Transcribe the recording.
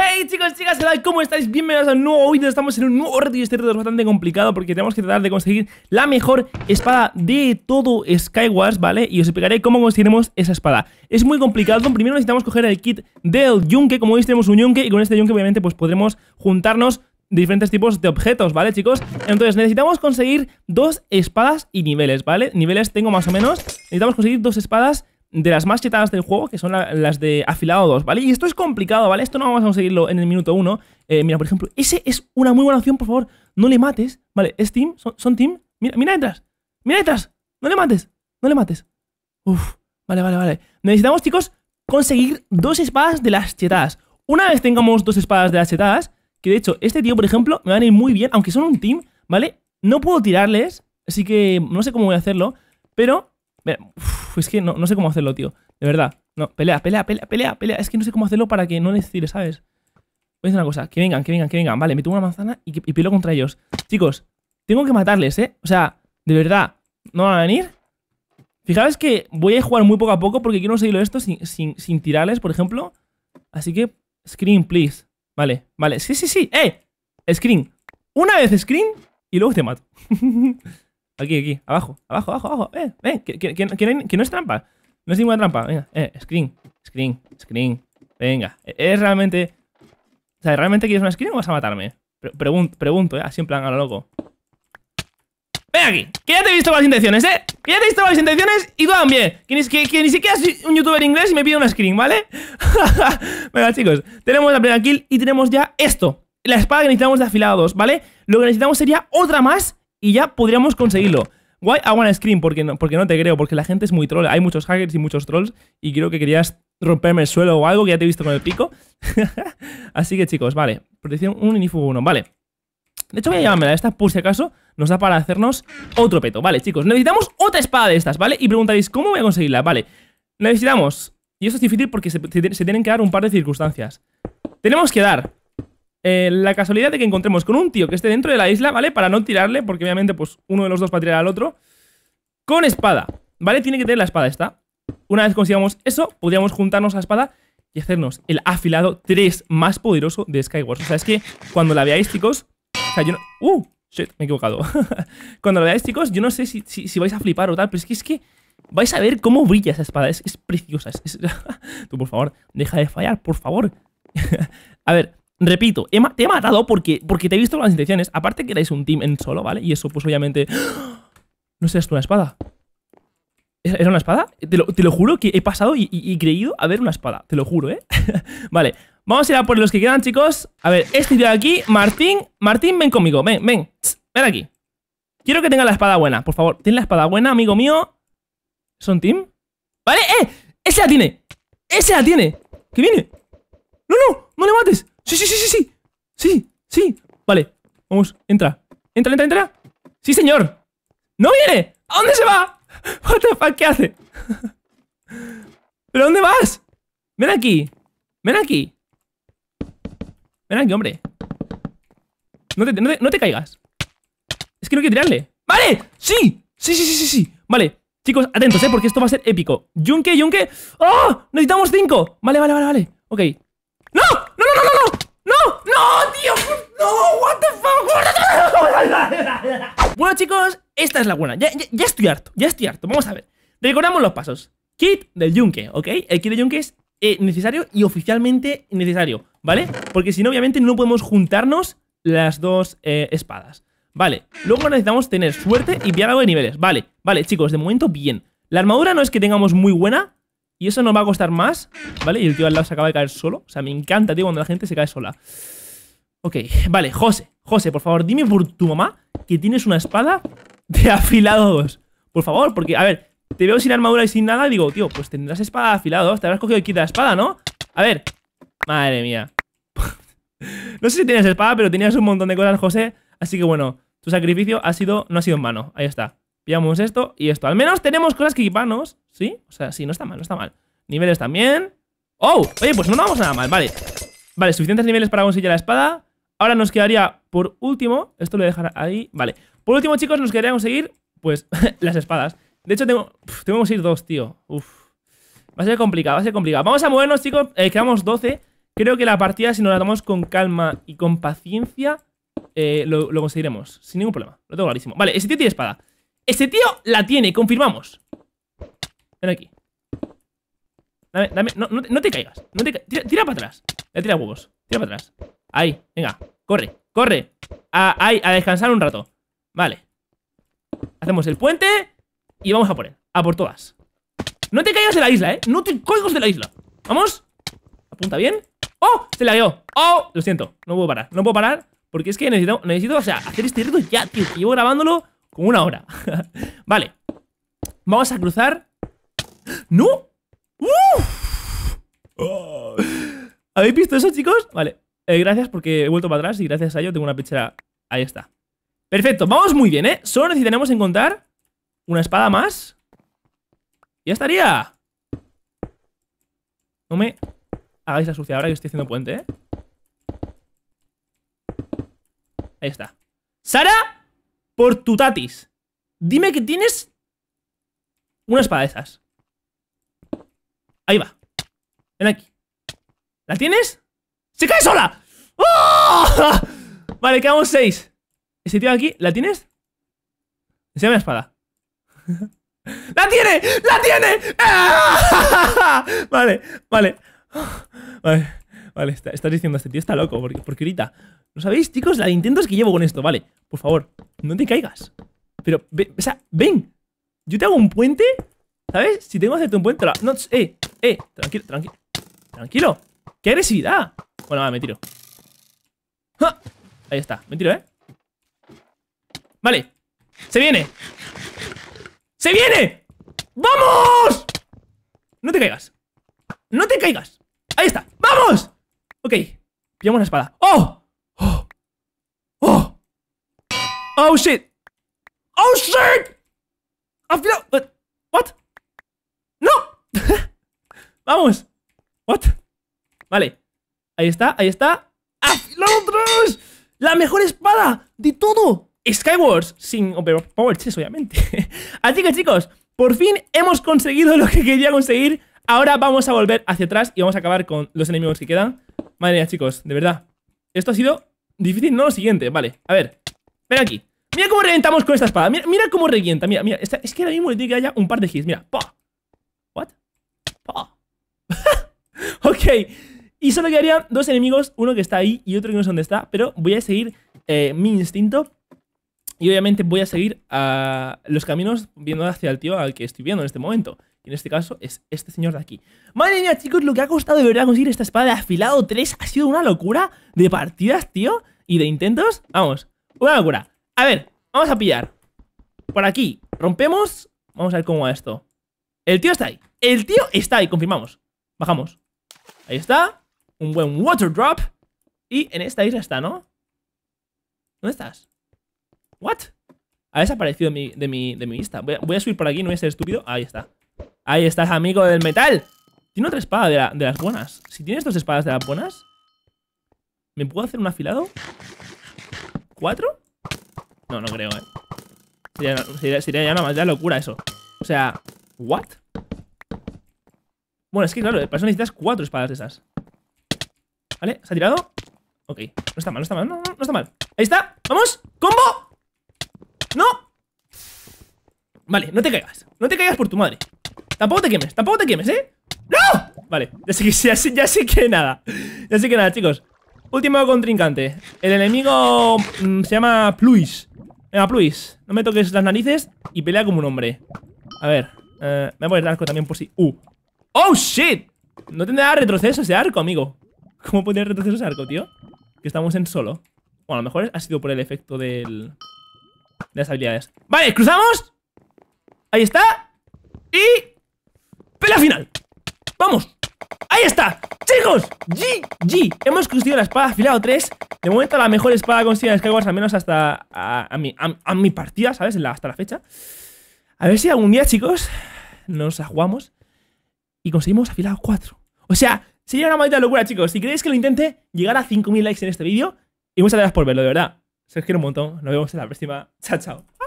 Hey chicos, chicas, hola, ¿cómo estáis? Bienvenidos a un nuevo vídeo. Estamos en un nuevo reto y este reto es bastante complicado porque tenemos que tratar de conseguir la mejor espada de todo Skywars, ¿vale? Y os explicaré cómo conseguiremos esa espada. Es muy complicado. Primero necesitamos coger el kit del yunque. Como veis, tenemos un yunque y con este yunque obviamente pues podremos juntarnos de diferentes tipos de objetos, ¿vale, chicos? Entonces necesitamos conseguir dos espadas y niveles, ¿vale? Niveles tengo más o menos. Necesitamos conseguir dos espadas de las más chetadas del juego, que son las de afilado 2, ¿vale? Y esto es complicado, ¿vale? Esto no vamos a conseguirlo en el minuto 1. Mira, por ejemplo, ese es una muy buena opción, por favor, no le mates, ¿vale? Es team, son team. Mira detrás, mira detrás, no le mates, no le mates. Uf, vale. Necesitamos, chicos, conseguir dos espadas de las chetadas. Una vez tengamos dos espadas de las chetadas, que de hecho, este tío, por ejemplo, me van a ir muy bien, aunque son un team, ¿vale? No puedo tirarles, así que no sé cómo voy a hacerlo, pero... Uf, es que no sé cómo hacerlo, tío. De verdad. No, pelea. Es que no sé cómo hacerlo para que no les tire, ¿sabes? Voy a hacer una cosa. Que vengan. Vale, me tomo una manzana y peleo contra ellos. Chicos, tengo que matarles, ¿eh? O sea, de verdad. ¿No van a venir? Fijaos que voy a jugar muy poco a poco porque quiero seguirlo esto sin tirarles, por ejemplo. Así que, screen, please. Vale. Sí. ¡Eh! Screen. Una vez screen y luego te mato. Aquí, abajo. Ven, que no es trampa. No es ninguna trampa. Venga, screen. Venga, es realmente... O sea, ¿realmente quieres una screen o vas a matarme? Pregunto, así en plan a lo loco. Ven aquí, que ya te he visto las intenciones, que ya te he visto las intenciones y tú también. Que ni siquiera soy un youtuber inglés y me pide una screen, ¿vale? Venga, chicos, tenemos la primera kill y tenemos ya esto. La espada que necesitamos de afilado 2, ¿vale? Lo que necesitamos sería otra más y ya podríamos conseguirlo. Why I wanna scream, porque no te creo, porque la gente es muy troll. Hay muchos hackers y muchos trolls y creo que querías romperme el suelo o algo, que ya te he visto con el pico. Así que, chicos, vale. Protección 1 y Nifugo 1, vale. De hecho voy a llamármela esta por si acaso nos da para hacernos otro peto. Vale, chicos, necesitamos otra espada de estas, ¿vale? Y preguntaréis, ¿cómo voy a conseguirla? Vale, necesitamos... Y esto es difícil porque se tienen que dar un par de circunstancias. Tenemos que dar... la casualidad de que encontremos con un tío que esté dentro de la isla, ¿vale? Para no tirarle, porque obviamente pues uno de los dos va a tirar al otro. Con espada, ¿vale? Tiene que tener la espada esta. Una vez consigamos eso, podríamos juntarnos a la espada y hacernos el afilado 3 más poderoso de Skywars. O sea, es que cuando la veáis, chicos... O sea, yo no... Shit, me he equivocado. Cuando la veáis, chicos, yo no sé si vais a flipar o tal, pero es que vais a ver cómo brilla esa espada. Es preciosa. Tú, por favor, deja de fallar, por favor. A ver... Repito, te he matado porque te he visto las intenciones. Aparte que erais un team en solo, ¿vale? Y eso pues obviamente... No sé, es una espada. ¿Era una espada? Te lo juro que he pasado y creído a ver una espada. Te lo juro, ¿eh? Vale, vamos a ir a por los que quedan, chicos. A ver, este tío de aquí, Martín, ven conmigo, ven. Ven aquí. Quiero que tenga la espada buena, por favor. Ten la espada buena, amigo mío. ¿Son team? Vale, ese la tiene. ¿Qué viene? No le mates. Sí. Vale, vamos, entra. Sí, señor. ¡No viene! ¿A dónde se va? What the fuck, ¿qué hace? ¿Pero dónde vas? Ven aquí, hombre. No te caigas. Es que no quiero tirarle. ¡Vale! Sí. Vale, chicos, atentos, porque esto va a ser épico. Yunque. ¡Oh! Necesitamos 5. Vale. Ok. ¡No, tío! ¡No! ¡What the fuck! Bueno, chicos, esta es la buena. Ya estoy harto. Vamos a ver. Recordamos los pasos. Kit del yunque, ¿ok? El kit del yunque es necesario y oficialmente necesario, ¿vale? Porque si no, obviamente, no podemos juntarnos las dos espadas. Vale. Luego necesitamos tener suerte y pillar algo de niveles. Vale, chicos, de momento, bien. La armadura no es que tengamos muy buena y eso nos va a costar más, ¿vale? Y el tío al lado se acaba de caer solo. O sea, me encanta, tío, cuando la gente se cae sola. Ok, vale, José, por favor, dime por tu mamá que tienes una espada de afilado 2. Por favor, porque, a ver, te veo sin armadura y sin nada y digo, tío, pues tendrás espada de afilado 2. Te habrás cogido el kit de la espada, ¿no? A ver, madre mía. No sé si tenías espada, pero tenías un montón de cosas, José. Así que, bueno, tu sacrificio no ha sido en vano. Ahí está. Pillamos esto y esto. Al menos tenemos cosas que equiparnos, ¿sí? O sea, sí, no está mal. Niveles también. ¡Oh! Oye, pues no damos nada mal, vale. Vale, suficientes niveles para conseguir la espada. Ahora nos quedaría, por último... Esto lo voy a dejar ahí, vale. Por último, chicos, nos quedaría conseguir, pues, las espadas. De hecho, tengo que conseguir 2, tío. Va a ser complicado. Vamos a movernos, chicos. Quedamos 12. Creo que la partida, si nos la tomamos con calma y con paciencia, lo conseguiremos. Sin ningún problema. Lo tengo clarísimo. Vale, ese tío tiene espada. Ese tío la tiene, confirmamos. Ven aquí. Dame. No te caigas. Tira para atrás. Tira huevos. Tira para atrás. Ahí, venga. Corre. Ahí, a descansar un rato. Vale. Hacemos el puente y vamos a por él. A por todas. No te caigas de la isla, No te caigas de la isla. Vamos. Apunta bien. ¡Oh! Se la dio. ¡Oh! Lo siento. No puedo parar. Porque es que necesito, o sea, hacer este reto ya, tío. Que llevo grabándolo como una hora. Vale. Vamos a cruzar. ¡No! ¡Uf! ¡Oh! ¿Habéis visto eso, chicos? Vale. Gracias porque he vuelto para atrás y gracias a ello tengo una pechera. Ahí está. Perfecto. Vamos muy bien, Solo necesitaremos encontrar una espada más. ¡Ya estaría! No me hagáis la sucia ahora que estoy haciendo puente, Ahí está. Sara, por tu tatis. Dime que tienes una espada de esas. Ahí va. Ven aquí. ¿La tienes? ¡Se cae sola! ¡Oh! Vale, quedamos 6. Ese tío de aquí, ¿la tienes? Enséñame la espada. ¡La tiene! ¡La tiene! ¡Ah! Vale, estás diciendo, este tío está loco, porque ahorita... ¿No sabéis, chicos? La de intentos que llevo con esto, vale. Por favor, no te caigas. Pero, o sea, ven. Yo te hago un puente, ¿sabes? Si tengo que hacerte un puente, no, tranquilo. Tranquilo. ¡Qué agresividad! Bueno, va, me tiro. ¡Ja! Ahí está, me tiro, Vale. ¡Se viene! ¡Vamos! No te caigas. Ahí está. ¡Vamos! Ok. Pillamos la espada. ¡Oh, shit! Al final... ¿What? ¡No! ¡Vamos! ¿What? Vale. Ahí está. ¡Afilados! ¡La mejor espada de todo! Skywars. Sin Overpower Chess, obviamente. Así que, chicos, por fin hemos conseguido lo que quería conseguir. Ahora vamos a volver hacia atrás y vamos a acabar con los enemigos que quedan. Madre mía, chicos, de verdad. Esto ha sido difícil, no lo siguiente. Vale, a ver. Ven aquí. Mira cómo reventamos con esta espada. Mira cómo revienta. Mira. Es que ahora mismo le tiene que dar ya un par de hits. Mira. ¡Pah! ¿What? ¡Pah! Ok. Y solo quedarían 2 enemigos. Uno que está ahí y otro que no sé dónde está. Pero voy a seguir mi instinto. Y obviamente voy a seguir a los caminos viendo hacia el tío al que estoy viendo en este momento. Y en este caso es este señor de aquí. Madre mía, chicos, lo que ha costado de verdad conseguir esta espada de afilado 3 ha sido una locura de partidas, tío. Y de intentos. Vamos, una locura. A ver, vamos a pillar. Por aquí, rompemos. Vamos a ver cómo va esto. El tío está ahí, confirmamos. Bajamos. Ahí está. Un buen water drop. Y en esta isla está, ¿no? ¿Dónde estás? ¿What? Ha desaparecido de mi vista. Voy a subir por aquí, no voy a ser estúpido. Ahí está. Ahí estás, amigo del metal. Tiene otra espada de las buenas. Si tienes 2 espadas de las buenas, ¿me puedo hacer un afilado? ¿4? No, no creo, Sería ya una maldita locura eso. O sea, ¿what? Bueno, es que claro, para eso necesitas 4 espadas de esas. ¿Vale? ¿Se ha tirado? Ok, no está mal. No está mal. Ahí está. ¡Vamos! ¡Combo! ¡No! Vale, no te caigas por tu madre. Tampoco te quemes, ¡No! Vale, ya sé que nada, chicos. Último contrincante. El enemigo se llama Pluis. Venga, Pluis, no me toques las narices y pelea como un hombre. A ver, me voy a poner el arco también por si... ¡Oh, shit! No tendrá retroceso ese arco, amigo. ¿Cómo puede tener retroceso ese arco, tío? Que estamos en solo. Bueno, a lo mejor ha sido por el efecto de las habilidades. Vale, cruzamos. Ahí está. Y... pelea final. Vamos. Ahí está. Chicos, GG. Hemos conseguido la espada afilado 3. De momento la mejor espada conseguida en Skywars, al menos hasta a mi partida, ¿sabes? Hasta la fecha. A ver si algún día, chicos, nos jugamos y conseguimos afilado 4. O sea, sería una maldita locura, chicos. Si queréis que lo intente, llegar a 5000 likes en este vídeo. Y muchas gracias por verlo, de verdad. Se os quiere un montón. Nos vemos en la próxima. Chao, chao.